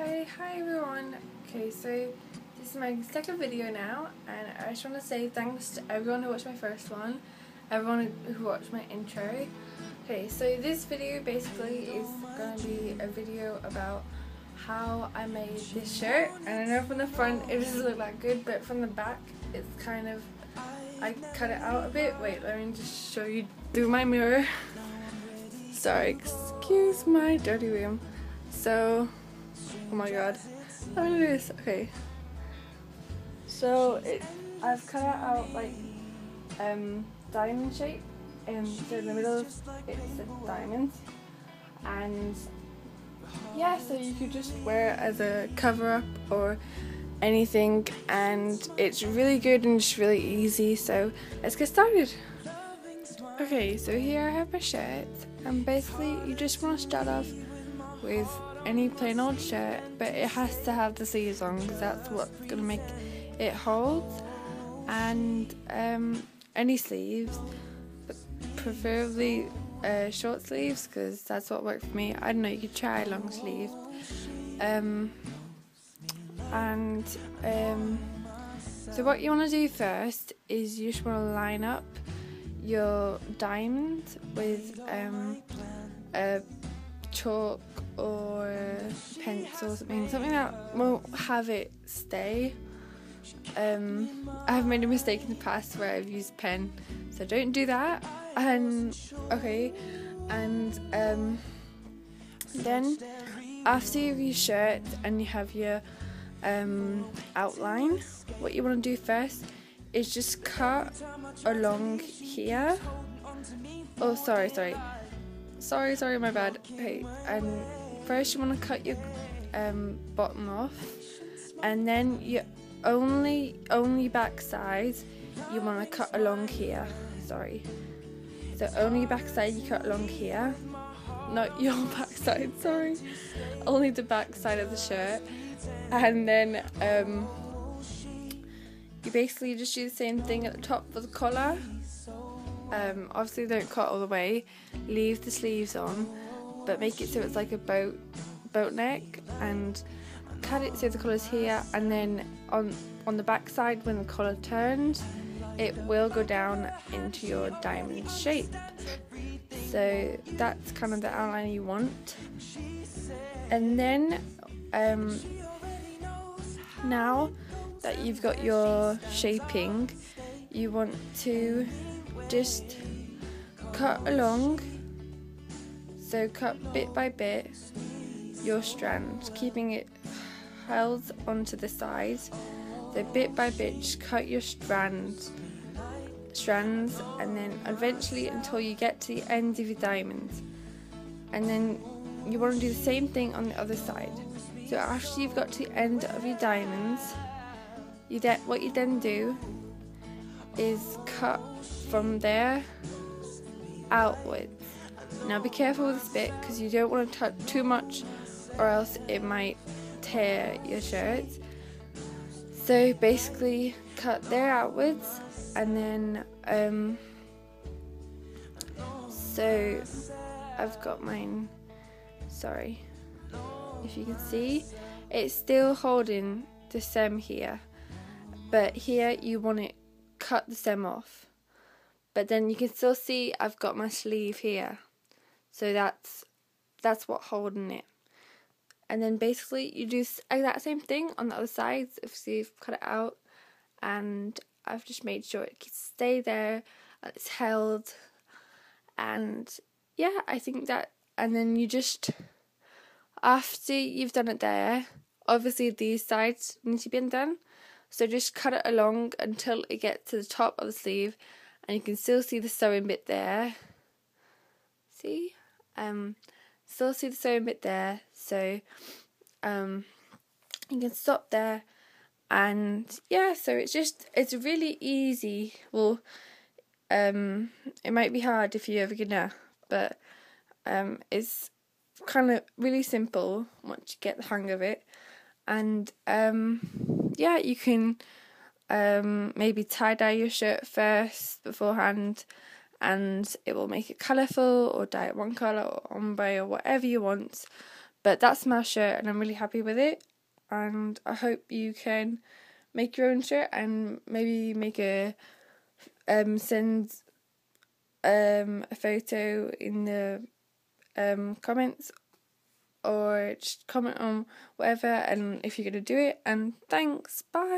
Hi everyone. Okay, so this is my second video now, and I just want to say thanks to everyone who watched my first one, everyone who watched my intro. Okay, so this video basically is going to be a video about how I made this shirt. And I know from the front it doesn't look that good, but from the back it's kind of, I cut it out a bit. Wait, let me just show you through my mirror. Sorry, excuse my dirty room. So, oh my god, I'm gonna do this. Okay, so I've cut out like diamond shape, and so in the middle it's a diamond, and yeah, so you could just wear it as a cover up or anything, and it's really good and just really easy. So let's get started. Okay, so here I have my shirt, and basically you just want to start off with any plain old shirt, but it has to have the sleeves on because that's what's going to make it hold, and any sleeves, but preferably short sleeves because that's what worked for me. I don't know, you could try long sleeves, so what you want to do first is you just want to line up your diamond with a chalk or a pencil, something that won't have it stay. I've made a mistake in the past where I've used pen, so don't do that. Then after you have your shirt and you have your outline, what you want to do first is just cut along here. Oh, sorry, my bad. Okay, first you want to cut your bottom off, and then your only back side you want to cut along here. Sorry, so only back side you cut along here, not your back side, sorry, only the back side of the shirt. And then you basically just do the same thing at the top for the collar. Obviously don't cut all the way, leave the sleeves on, but make it so it's like a boat neck, and cut it so the collar's here, and then on the back side when the collar turns it will go down into your diamond shape. So that's kind of the outline you want. And then now that you've got your shaping, you want to just cut along, so cut bit by bit your strand, keeping it held onto the side. So bit by bit just cut your strands, and then eventually until you get to the end of your diamond. And then you want to do the same thing on the other side. So after you've got to the end of your diamonds, what you then do is cut from there outwards. Now be careful with this bit because you don't want to touch too much or else it might tear your shirt. So basically cut there outwards, and then so I've got mine, sorry, if you can see it's still holding the stem here, but here you want it cut the stem off. But then you can still see I've got my sleeve here, so that's what holding it. And then basically you do that same thing on the other side. Obviously you've cut it out, and I've just made sure it can stay there and it's held. And yeah, I think that. And then you just, after you've done it there, obviously these sides need to be undone, so just cut it along until it gets to the top of the sleeve. And you can still see the sewing bit there. See? Still see the sewing bit there. So you can stop there. And yeah, so it's really easy. Well, it might be hard if you're a beginner, but it's kind of really simple once you get the hang of it. And yeah, you can maybe tie-dye your shirt first beforehand, and it will make it colourful, or dye it one colour or ombre or whatever you want. But that's my shirt and I'm really happy with it, and I hope you can make your own shirt and maybe make a send a photo in the comments, or just comment on whatever, and if you're going to do it. And thanks, bye.